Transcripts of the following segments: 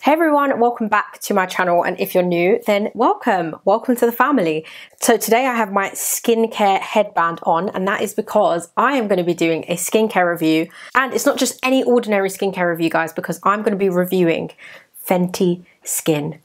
Hey everyone, welcome back to my channel, and if you're new then welcome to the family. So today I have my skincare headband on, and that is because I am going to be doing a skincare review, and it's not just any ordinary skincare review guys, because I'm going to be reviewing Fenty Skin.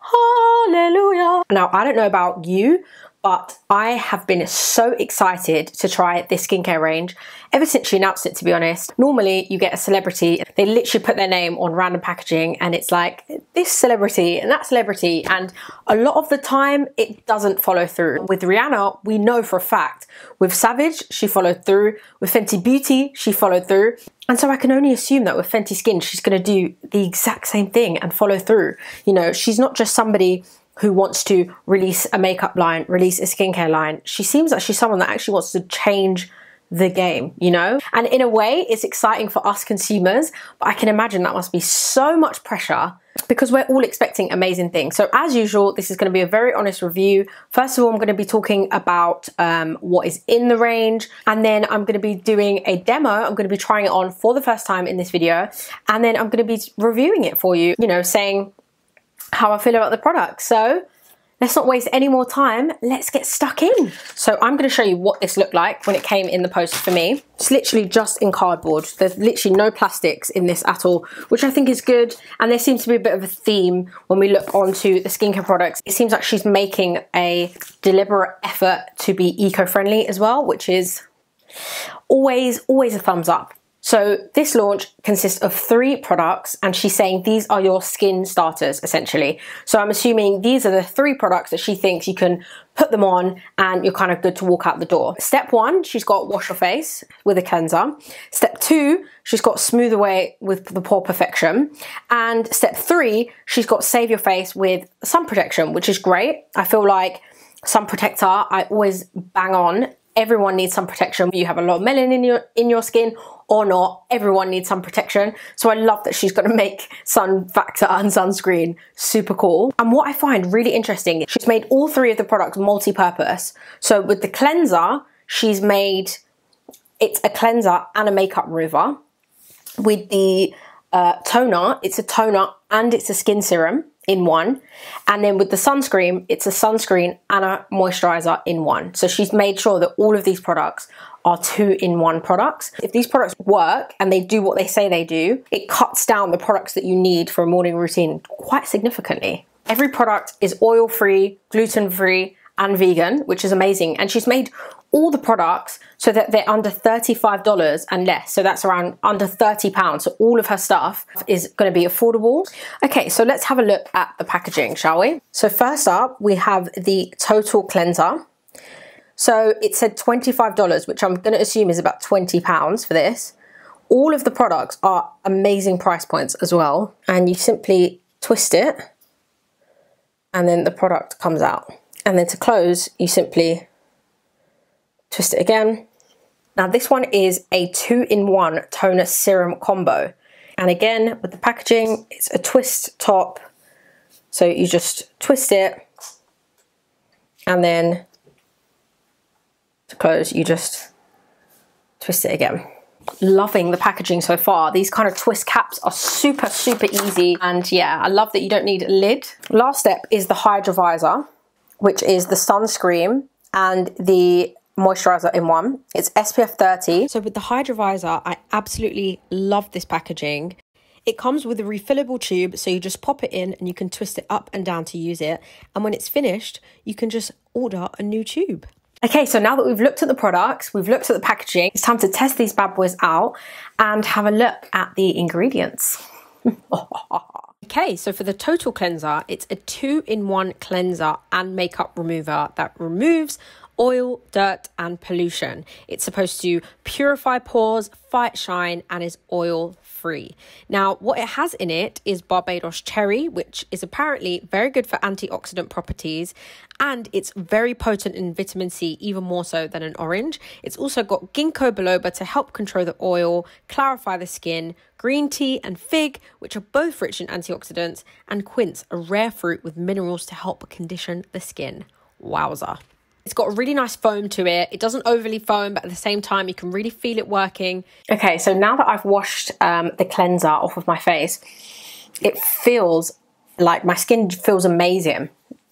Hallelujah! Now I don't know about you, but I have been so excited to try this skincare range ever since she announced it, to be honest. Normally you get a celebrity, they literally put their name on random packaging and it's like this celebrity and that celebrity, and a lot of the time it doesn't follow through. With Rihanna, we know for a fact. With Savage, she followed through. With Fenty Beauty, she followed through. And so I can only assume that with Fenty Skin, she's gonna do the exact same thing and follow through. You know, she's not just somebody who wants to release a makeup line, release a skincare line. She seems like she's someone that actually wants to change the game, you know? And in a way, it's exciting for us consumers, but I can imagine that must be so much pressure because we're all expecting amazing things. So as usual, this is gonna be a very honest review. First of all, I'm gonna be talking about what is in the range, and then I'm gonna be doing a demo. I'm gonna be trying it on for the first time in this video, and then I'm gonna be reviewing it for you, you know, saying how I feel about the product. So let's not waste any more time. Let's get stuck in. So I'm gonna show you what this looked like when it came in the post for me. It's literally just in cardboard. There's literally no plastics in this at all, which I think is good. And there seems to be a bit of a theme when we look onto the skincare products. It seems like she's making a deliberate effort to be eco-friendly as well, which is always a thumbs up. So this launch consists of 3 products, and she's saying these are your skin starters essentially. So I'm assuming these are the 3 products that she thinks you can put them on and you're kind of good to walk out the door. Step 1, she's got wash your face with a cleanser. Step 2, she's got smooth away with the pore perfection. And step 3, she's got save your face with sun protection, which is great. I feel like sun protector, I always bang on. Everyone needs sun protection. You have a lot of melanin in your skin or not, everyone needs sun protection. So I love that she's gonna make sun factor and sunscreen super cool. And what I find really interesting, she's made all 3 of the products multi-purpose. So with the cleanser, she's made, it's a cleanser and a makeup remover. With the toner, it's a toner and it's a skin serum in one, and then with the sunscreen, it's a sunscreen and a moisturizer in one. So she's made sure that all of these products are 2-in-1 products. If these products work and they do what they say they do, it cuts down the products that you need for a morning routine quite significantly. Every product is oil-free, gluten-free, and vegan, which is amazing. And she's made all the products so that they're under $35 and less. So that's around under £30. So all of her stuff is gonna be affordable. Okay, so let's have a look at the packaging, shall we? So first up, we have the Total Cleans'r. So it said $25, which I'm gonna assume is about £20 for this. All of the products are amazing price points as well. And you simply twist it and then the product comes out. And then to close, you simply twist it again. Now this one is a 2-in-1 toner serum combo. And again, with the packaging, it's a twist top. So you just twist it, and then to close, you just twist it again. Loving the packaging so far. These kind of twist caps are super easy. And yeah, I love that you don't need a lid. Last step is the Hydra Vizor, which is the sunscreen and the moisturizer in one. It's SPF 30. So with the Hydra Vizor, I absolutely love this packaging. It comes with a refillable tube, so you just pop it in and you can twist it up and down to use it. And when it's finished, you can just order a new tube. Okay, so now that we've looked at the products, we've looked at the packaging, it's time to test these bad boys out and have a look at the ingredients. Okay, so for the Total Cleans'r, it's a 2-in-1 cleanser and makeup remover that removes oil, dirt, and pollution. It's supposed to purify pores, fight shine, and is oil-free. Now, what it has in it is Barbados cherry, which is apparently very good for antioxidant properties, and it's very potent in vitamin C, even more so than an orange. It's also got ginkgo biloba to help control the oil, clarify the skin, green tea and fig, which are both rich in antioxidants, and quince, a rare fruit with minerals to help condition the skin. Wowza. It's got a really nice foam to it. It doesn't overly foam, but at the same time, you can really feel it working. Okay, so now that I've washed the cleanser off of my face, it feels like my skin feels amazing.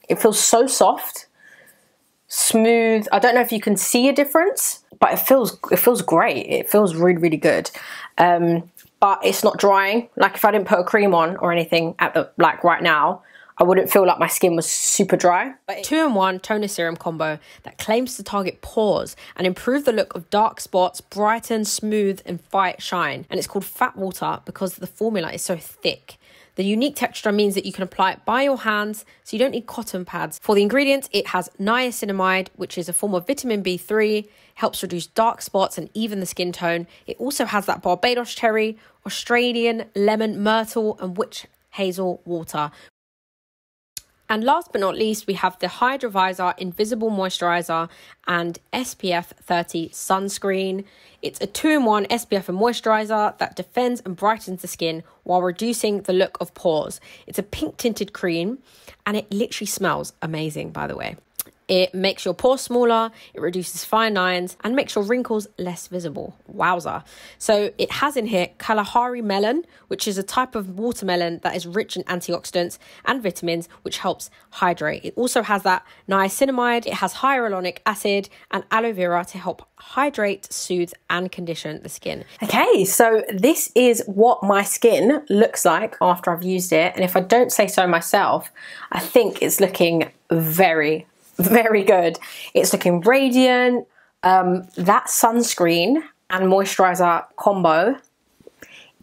It feels so soft, smooth. I don't know if you can see a difference, but it feels great. It feels really, really good. But it's not drying. Like if I didn't put a cream on or anything at the, like right now, I wouldn't feel like my skin was super dry. But 2-in-1 toner serum combo that claims to target pores and improve the look of dark spots, brighten, smooth, and fight shine. And it's called Fat Water because the formula is so thick. The unique texture means that you can apply it by your hands, so you don't need cotton pads. For the ingredients, it has niacinamide, which is a form of vitamin B3, helps reduce dark spots and even the skin tone. It also has that Barbados cherry, Australian lemon myrtle, and witch hazel water. And last but not least, we have the Hydra Vizor Invisible Moisturiser and SPF 30 Sunscreen. It's a 2-in-1 SPF and moisturiser that defends and brightens the skin while reducing the look of pores. It's a pink tinted cream and it literally smells amazing, by the way. It makes your pores smaller, it reduces fine lines, and makes your wrinkles less visible. Wowza. So it has in here Kalahari melon, which is a type of watermelon that is rich in antioxidants and vitamins, which helps hydrate. It also has that niacinamide, it has hyaluronic acid and aloe vera to help hydrate, soothe, and condition the skin. Okay, so this is what my skin looks like after I've used it. And if I don't say so myself, I think it's looking very, very good. It's looking radiant. That sunscreen and moisturizer combo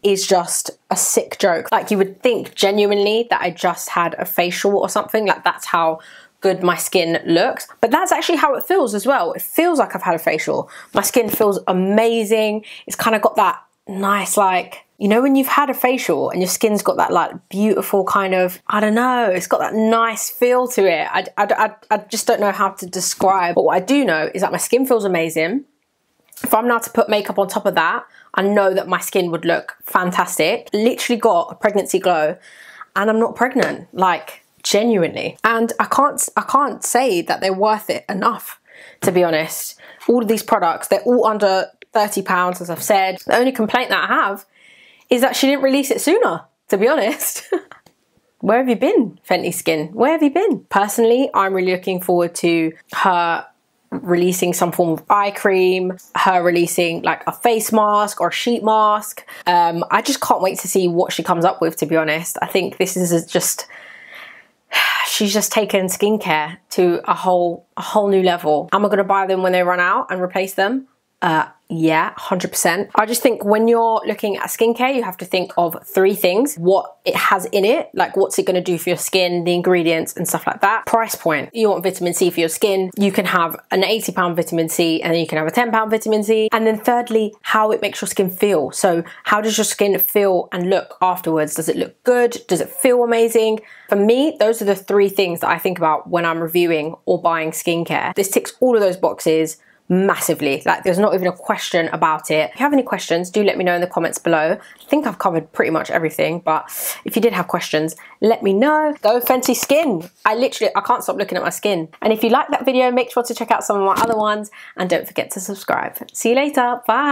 is just a sick joke. Like you would think genuinely that I just had a facial or something, like that's how good my skin looks, but that's actually how it feels as well. It feels like I've had a facial. My skin feels amazing. It's kind of got that nice, like, you know when you've had a facial and your skin's got that like beautiful kind of, I don't know, it's got that nice feel to it. I just don't know how to describe, but what I do know is that my skin feels amazing. If I'm now to put makeup on top of that, I know that my skin would look fantastic. Literally got a pregnancy glow and I'm not pregnant, like genuinely. And I can't say that they're worth it enough, to be honest. All of these products, they're all under £30, as I've said. The only complaint that I have is that she didn't release it sooner, to be honest. Where have you been, Fenty Skin? Where have you been? Personally, I'm really looking forward to her releasing some form of eye cream, her releasing like a face mask or a sheet mask. I just can't wait to see what she comes up with, to be honest. I think this is just, she's just taken skincare to a whole new level. Am I gonna buy them when they run out and replace them? Yeah, 100%. I just think when you're looking at skincare, you have to think of three things: what it has in it, like what's it gonna do for your skin, the ingredients and stuff like that. Price point, you want vitamin C for your skin, you can have an £80 vitamin C and then you can have a £10 vitamin C. And then thirdly, how it makes your skin feel. So how does your skin feel and look afterwards? Does it look good? Does it feel amazing? For me, those are the three things that I think about when I'm reviewing or buying skincare. This ticks all of those boxes massively. Like there's not even a question about it. If you have any questions, do let me know in the comments below. I think I've covered pretty much everything, but if you did have questions, let me know. Go Fenty Skin. I can't stop looking at my skin. And if you like that video, make sure to check out some of my other ones and don't forget to subscribe. See you later. Bye.